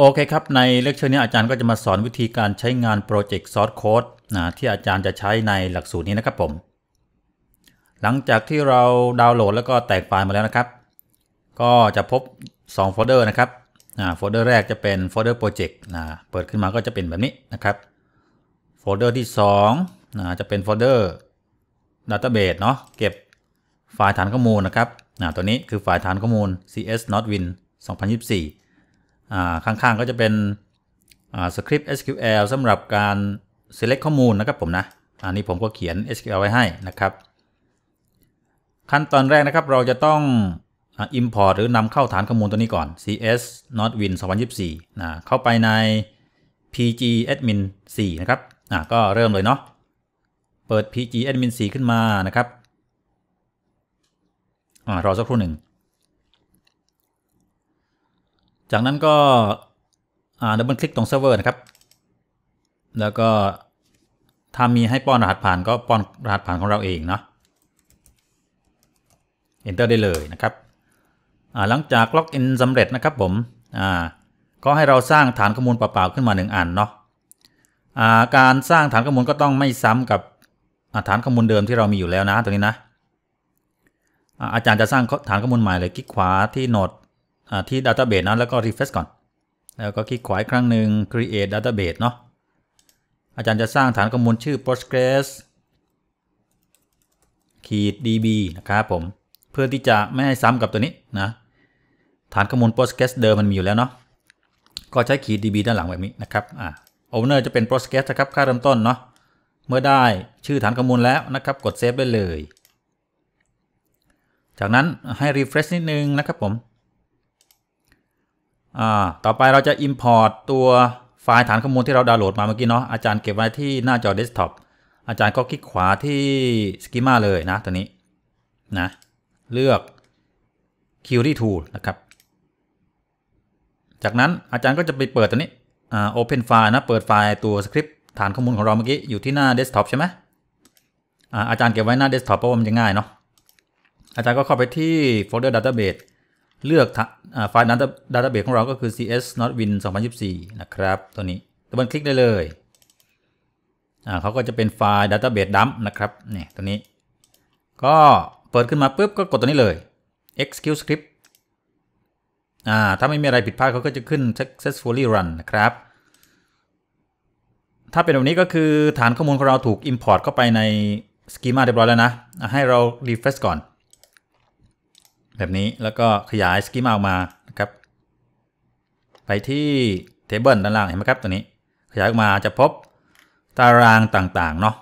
โอเคครับในเลคเชอร์นี้อาจารย์ก็จะมาสอนวิธีการใช้งานโปรเจกต์ซอร์สโค้ดที่อาจารย์จะใช้ในหลักสูตรนี้นะครับผมหลังจากที่เราดาวน์โหลดแล้วก็แตกไฟล์มาแล้วนะครับก็จะพบ2โฟลเดอร์นะครับโฟลเดอร์แรกจะเป็นโฟลเดอร์โปรเจกต์เปิดขึ้นมาก็จะเป็นแบบนี้นะครับโฟลเดอร์ที่2จะเป็นโฟลเดอร์ดัตต้าเบสเนาะเก็บไฟล์ฐานข้อมูลนะครับตัวนี้คือไฟล์ฐานข้อมูล CS Not Win 2024ข้างๆก็จะเป็นสคริปต์ SQL สำหรับการ select ข้อมูลนะครับผมนะอันนี้ผมก็เขียน SQL ไว้ให้นะครับขั้นตอนแรกนะครับเราจะต้อง import หรือนำเข้าฐานข้อมูลตัวนี้ก่อน CS Not Win 2024เข้าไปใน pgAdmin 4 นะครับก็เริ่มเลยเนาะเปิด pgAdmin 4 ขึ้นมานะครับรอสักครู่หนึ่งจากนั้นก็ดับเบิลคลิกตรงเซิร์ฟเวอร์นะครับแล้วก็ถ้ามีให้ป้อนรหัสผ่านก็ป้อนรหัสผ่านของเราเองเนาะ Enter ได้เลยนะครับหลังจากล็อกอินสำเร็จนะครับผมก็ให้เราสร้างฐานข้อมูลเปล่าๆขึ้นมา1อันเนาะการสร้างฐานข้อมูลก็ต้องไม่ซ้ำกับฐานข้อมูลเดิมที่เรามีอยู่แล้วนะตัวนี้นะอาจารย์จะสร้างฐานข้อมูลใหม่เลยคลิกขวาที่โหนดที่ Database นะแล้วก็ Refresh ก่อนแล้วก็คลิกขวาอีกครั้งหนึ่ง Create Database เนาะอาจารย์จะสร้างฐานข้อมูลชื่อ Postgres-DB นะครับผมเพื่อที่จะไม่ให้ซ้ำกับตัวนี้นะฐานข้อมูล Postgres เดิมมันมีอยู่แล้วเนาะก็ใช้ -DB ด้านหลังแบบนี้นะครับOwner จะเป็น Postgres นะครับค่าเริ่มต้นเนาะเมื่อได้ชื่อฐานข้อมูลแล้วนะครับกด Save ได้เลยจากนั้นให้ Refresh นิดนึงนะครับผมต่อไปเราจะ import ตัวไฟล์ฐานข้อมูลที่เราดาวน์โหลดมาเมื่อกี้เนาะอาจารย์เก็บไว้ที่หน้าจอ desktop อาจารย์ก็คลิกขวาที่ schema เลยนะตัวนี้นะเลือก query tool นะครับจากนั้นอาจารย์ก็จะไปเปิดตัวนี้ open file นะเปิดไฟล์ตัวสคริปต์ฐานข้อมูลของเราเมื่อกี้อยู่ที่หน้า desktop ใช่ไหมอาจารย์เก็บไว้หน้า desktop เพราะว่ามันจะง่ายเนาะอาจารย์ก็เข้าไปที่ folder databaseเลือกไฟล์ Database ของเราก็คือ CS Not Win 2024 นะครับตัวนี้ดับเบิลคลิกได้เลยเขาก็จะเป็นไฟล์ Database Dump นะครับนี่ตัวนี้ก็เปิดขึ้นมาปุ๊บก็กดตัวนี้เลย Execute Script ถ้าไม่มีอะไรผิดพลาดเขาก็จะขึ้น Successfully Run นะครับถ้าเป็นแบบนี้ก็คือฐานข้อมูลของเราถูก Import เข้าไปใน Schema เรียบร้อยแล้วนะให้เรา Refresh ก่อนแบบนี้แล้วก็ขยายสกิมออกมานะครับไปที่เทเบิลด้านล่างเห็นไหมครับตัวนี้ขยายออกมาจะพบตารางต่างๆเนาะ